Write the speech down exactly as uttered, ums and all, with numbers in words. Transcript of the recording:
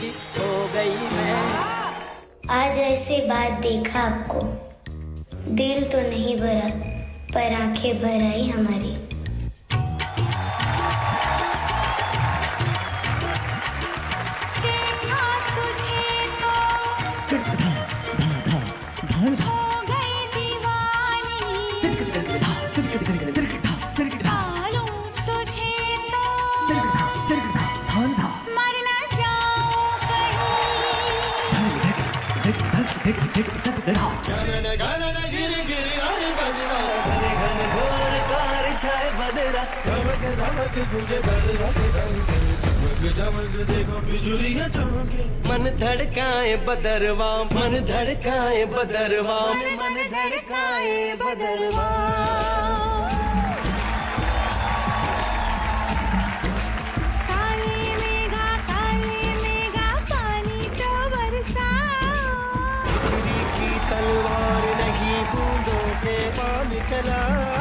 राजी हो गई मैं। आज ऐसी बात देखा आपको, दिल तो नहीं भरा पर आंखें भर आई हमारी। मन धड़काए बदरवा, मन धड़काए बदरवा, मन धड़काए बदरवा। काले मेघा काले मेघा पानी का बरसा, बिजली की तलवार नहीं बूंदों के पानी चला।